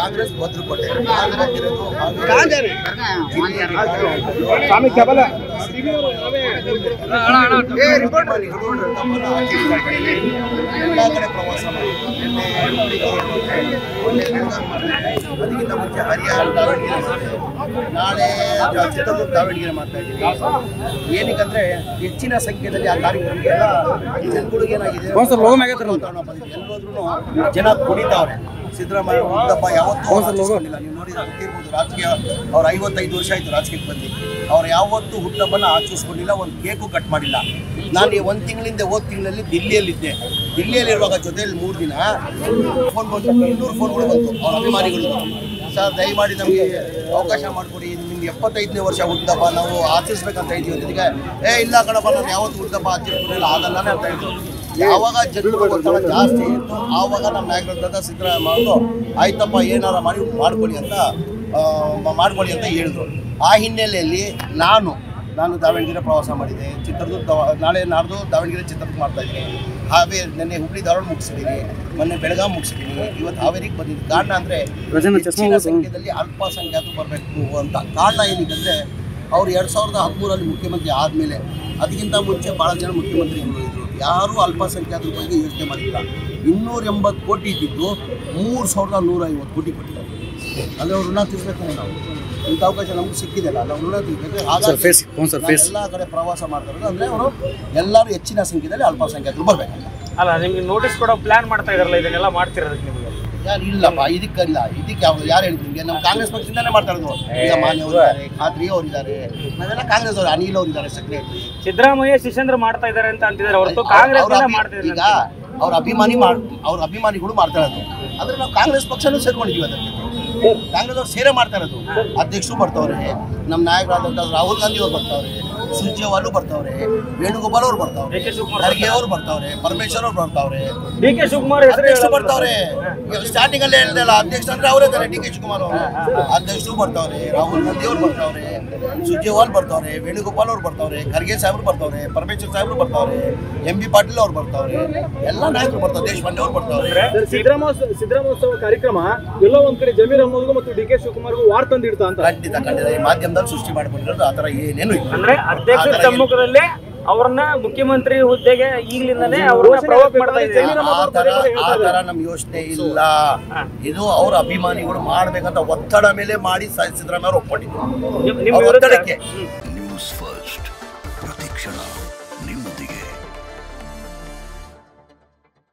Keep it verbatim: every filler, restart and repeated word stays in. ಕಾಂಗ್ರೆಸ್ ಭದ್ರಕೋಟೆ ಪ್ರವಾಸ ಅದಕ್ಕಿಂತ ಮುಂಚೆ ಹರಿಹರ ನಾಳೆ ಚಿತ್ರದುರ್ಗ ದಾವಣಗೆರೆ ಮಾಡ್ತಾ ಇದ್ದೀವಿ. ಏನಕ್ಕಂದ್ರೆ ಹೆಚ್ಚಿನ ಸಂಖ್ಯೆಯಲ್ಲಿ ಆ ಕಾರ್ಯಕ್ರಮಕ್ಕೆಲ್ಲ ಜನಗಳಿಗೆ ಏನಾಗಿದೆ ಜನ ಕುಡಿತಾವ್ರೆ. ಸಿದ್ದರಾಮಯ್ಯ ಉದ್ದಪ್ಪ ಯಾವತ್ತೂ ನೋಡಿಲ್ಲ, ನೀವು ನೋಡಿದ್ರೆ ಗೊತ್ತಿರ್ಬೋದು. ರಾಜಕೀಯ ಅವ್ರು ಐವತ್ತೈದು ವರ್ಷ ಆಯಿತು ರಾಜಕೀಯಕ್ಕೆ ಬಂದು, ಅವ್ರು ಯಾವತ್ತೂ ಹುಟ್ಟಹಬ್ಬನ ಆಚರಿಸ್ಕೊಂಡಿಲ್ಲ, ಒಂದು ಕೇಕು ಕಟ್ ಮಾಡಿಲ್ಲ. ನಾನು ಒಂದು ತಿಂಗಳಿಂದ ಹೋದ ತಿಂಗಳಲ್ಲಿ ದಿಲ್ಲಿಯಲ್ಲಿದ್ದೆ. ದಿಲ್ಲಿಯಲ್ಲಿರುವಾಗ ಜೊತೆಯಲ್ಲಿ ಮೂರು ದಿನ ಫೋನ್ ಬಂತು, ಇನ್ನೂರು ಫೋನ್ಗಳು ಬಂತು ಅವ್ರ ಅಭಿಮಾನಿಗಳು. ಸರ್, ದಯಮಾಡಿ ನಮಗೆ ಅವಕಾಶ ಮಾಡಿಕೊಡಿ, ನಿಮ್ಗೆ ಎಪ್ಪತ್ತೈದನೇ ವರ್ಷ ಹುಟ್ಟದಪ್ಪ ನಾವು ಆಚರಿಸ್ಬೇಕಂತ ಇದ್ದೀವಿ ಅಂತ. ಈಗ ಏ ಇಲ್ಲ ಕಣಪ್ಪ, ನಾನು ಯಾವತ್ತು ಹುಟ್ಟದಪ್ಪ ಆಚರಿಸ್ಕೊಂಡಿಲ್ಲ, ಆಗಲ್ಲ ಅಂತ ಹೇಳಿದ್ರು. ಯಾವಾಗ ಜನಗಳು ಒತ್ತಡ ಜಾಸ್ತಿ ಇತ್ತು ಆವಾಗ ನಮ್ಮ ನಾಯಕರಾದ ಸಿದ್ದರಾಮಯ್ಯ ಅವರು ಆಯ್ತಪ್ಪ ಏನಾರ ಮಾಡಿ ಮಾಡ್ಕೊಳ್ಳಿ ಅಂತ ಮಾಡ್ಕೊಳ್ಳಿ ಅಂತ ಹೇಳಿದ್ರು. ಆ ಹಿನ್ನೆಲೆಯಲ್ಲಿ ನಾನು ನಾನು ದಾವಣಗೆರೆ ಪ್ರವಾಸ ಮಾಡಿದೆ, ಚಿತ್ರದುರ್ಗ ನಾಳೆ ನಾಡ್ದು ದಾವಣಗೆರೆ ಚಿತ್ರದುರ್ಗ ಮಾಡ್ತಾಯಿದ್ದೀನಿ. ಹಾವೇರಿ ನೆನ್ನೆ ಹುಬ್ಳಿ ಧಾರವಾಡ ಮುಗಿಸಿದ್ದೀನಿ, ಮೊನ್ನೆ ಬೆಳಗಾವಿ ಮುಗಿಸಿದ್ದೀನಿ, ಇವತ್ತು ಹಾವೇರಿಗೆ ಬಂದಿದ್ದು. ಕಾರಣ ಅಂದರೆ ಹೆಚ್ಚಿನ ಸಂಖ್ಯೆಯಲ್ಲಿ ಅಲ್ಪಸಂಖ್ಯಾತರು ಬರಬೇಕು ಅಂತ. ಕಾರಣ ಏನಕ್ಕಂದರೆ ಅವರು ಎರಡು ಸಾವಿರದ ಹದಿಮೂರರಲ್ಲಿ ಮುಖ್ಯಮಂತ್ರಿ ಆದಮೇಲೆ, ಅದಕ್ಕಿಂತ ಮುಂಚೆ ಭಾಳ ಜನ ಮುಖ್ಯಮಂತ್ರಿಗಳು ಇದ್ದರು, ಯಾರೂ ಅಲ್ಪಸಂಖ್ಯಾತರ ಬಗ್ಗೆ ಯೋಚನೆ ಮಾಡಿಲ್ಲ. ಇನ್ನೂರ ಎಂಬತ್ತು ಕೋಟಿ ಇದ್ದಿದ್ದು ಮೂರು ಸಾವಿರದ ನೂರ ಐವತ್ತು ಕೋಟಿ ಕೊಟ್ಟಿದ್ದಾರೆ. ಅಂದರೆ ಅವ್ರು ಋಣ ತೀರಿಸಬೇಕು. ನಾವು ಇಂಥ ಅವಕಾಶ ನಮ್ಗೆ ಸಿಕ್ಕಿದೆಲ್ಲ, ನಾವು ಋಣ ತೀರಿಸಬೇಕು. ಹಾಗಾಗಿ ಎಲ್ಲ ಕಡೆ ಪ್ರವಾಸ ಮಾಡ್ತಾರೆ ಅಂದರೆ ಅವರು ಎಲ್ಲರೂ ಹೆಚ್ಚಿನ ಸಂಖ್ಯೆಯಲ್ಲಿ ಅಲ್ಪಸಂಖ್ಯಾತರು ಬರಬೇಕು. ಅಲ್ಲ, ನಿಮಗೆ ನೋಟಿಸ್ ಕೊಡೋ ಪ್ಲಾನ್ ಮಾಡ್ತಾ ಇದ್ದಾರಲ್ಲ, ಇದನ್ನೆಲ್ಲ ಮಾಡ್ತಿರೋದಕ್ಕೆ ನಿಮಗೆ ಯಾರು ಇಲ್ಲಪ್ಪ, ಇದಕ್ಕಿಲ್ಲ. ಇದಕ್ಕೆ ಯಾವ್ದು ಯಾರು ಹೇಳಿದ್ರು ನಿಮಗೆ? ನಮ್ಮ ಕಾಂಗ್ರೆಸ್ ಪಕ್ಷದಿಂದಾನೇ ಮಾಡ್ತಾ ಇರೋದು. ಈಗ ಮಾನ್ಯವರು ಇದ್ದಾರೆ, ಖಾದ್ರಿ ಅವ್ರು ಇದ್ದಾರೆ, ನಾವೆಲ್ಲ ಕಾಂಗ್ರೆಸ್ ಅವರು, ಅನಿಲ್ ಅವ್ರು ಇದ್ದಾರೆ ಸೆಕ್ರೆಟರಿ. ಸಿದ್ದರಾಮಯ್ಯ ಶಿಷ್ಯಂದ್ರ ಮಾಡ್ತಾ ಇದ್ದಾರೆ ಅಂತ ಅಂತಿದ್ದಾರೆ ಹೊರತು ಕಾಂಗ್ರೆಸ್ ಮಾಡ್ತಿದ್ದಾರೆ. ಈಗ ಅವ್ರ ಅಭಿಮಾನಿ ಮಾಡ್ ಅವ್ರ ಅಭಿಮಾನಿಗಳು ಮಾಡ್ತಾ ಇರೋದು. ಆದರೆ ನಾವು ಕಾಂಗ್ರೆಸ್ ಪಕ್ಷನೂ ಸೇರ್ಕೊಂಡಿದ್ದೀವಿ, ಅದಕ್ಕೆ ಕಾಂಗ್ರೆಸ್ ಅವ್ರು ಸೇರೇ ಮಾಡ್ತಾ ಇರೋದು. ಅಧ್ಯಕ್ಷರು ಬರ್ತವ್ರೆ, ನಮ್ಮ ನಾಯಕರಾದಂಥ ರಾಹುಲ್ ಗಾಂಧಿ ಅವ್ರು ಬರ್ತಾವ್ರೆ, ಸುರ್ಜೇವಾಲು ಬರ್ತವ್ರೆ, ವೇಣುಗೋಪಾಲ್ ಅವ್ರು ಬರ್ತಾವ್ರೆ, ಖರ್ಗೆ ಅವ್ರು ಬರ್ತಾವ್ರೆ, ಪರಮೇಶ್ವರ್ ಅವ್ರು ಬರ್ತಾವ್ರೆ, ಡಿ ಕೆ ಶಿವಕುಮಾರ್ ಅಧ್ಯಕ್ಷರು ಬರ್ತಾವ್ರೆ. ಸ್ಟಾರ್ಟಿಂಗ್ ಅಲ್ಲೇ ಹೇಳಿದೆಲ್ಲ ಅಧ್ಯಕ್ಷ ಅಂದ್ರೆ ಅವರೇ ಇದ್ದಾರೆ, ಡಿ ಕೆ ಶಿವಕುಮಾರ್ ಅವರು. ಅಧ್ಯಕ್ಷರು ಬರ್ತಾವ್ರೆ, ರಾಹುಲ್ ಗಾಂಧಿ ಅವ್ರು ಬರ್ತಾವ್ರೆ, ಸುರ್ಜೇವಾಲ್ ಬರ್ತಾವ್ರೆ, ವೇಣುಗೋಪಾಲ್ ಅವ್ರು ಬರ್ತಾವ್ರೆ, ಖರ್ಗೆ ಸಾಹೇಬ್ರು ಬರ್ತಾವ್ರೆ, ಪರಮೇಶ್ವರ್ ಸಾಹೇಬ್ರು ಬರ್ತಾವ್ರೆ, ಎಂ ಬಿ ಪಾಟೀಲ್ ಅವ್ರು ಬರ್ತಾವ್ರೆ, ಎಲ್ಲ ನಾಯಕರು ಬರ್ತಾರೆ, ದೇಶಪಾಂಡೆ ಅವ್ರು ಬರ್ತಾವ್ರೆ. ಸಿದ್ದರಾಮಯ್ಯ ಸಿದ್ದರಾಮೋತ್ಸವ ಕಾರ್ಯಕ್ರಮ ಎಲ್ಲೋ ಒಂದ್ ಕಡೆ ಜಮೀರ್ ಅಹಮದ್ಗೂ ಮತ್ತು ಡಿ ಕೆ ಶಿವಕುಮಾರ್ಗೂ ವಾರ್ ತಂದಿಡ್ತಾ ಅಂತ ಖಂಡಿತ ಖಂಡಿತ ಈ ಮಾಧ್ಯಮದಲ್ಲಿ ಸೃಷ್ಟಿ ಮಾಡಿಕೊಂಡಿರೋದು. ಆತರ ಏನೇನು ಇಲ್ಲ. ಅಂದ್ರೆ ಅಧ್ಯಕ್ಷರ ಸಮ್ಮುಖದಲ್ಲೇ ಅವ್ರನ್ನ ಮುಖ್ಯಮಂತ್ರಿ ಹುದ್ದೆಗೆ ಈಗಲಿಂದನೇ ಅವ್ರನ್ನ ಪ್ರವೋಕ್ ಮಾಡ್ತಾ ಇದ್ದಾರೆ. ಆ ತರ ನಮ್ ಯೋಚನೆ ಇಲ್ಲ. ಇದು ಅವ್ರ ಅಭಿಮಾನಿಗಳು ಮಾಡ್ಬೇಕಂತ ಒತ್ತಡ ಮೇಲೆ ಮಾಡಿ ಸಿದ್ದರಾಮಯ್ಯ ಅವರು ಒಪ್ಪಿಕೊಂಡಿದ್ದಾರೆ.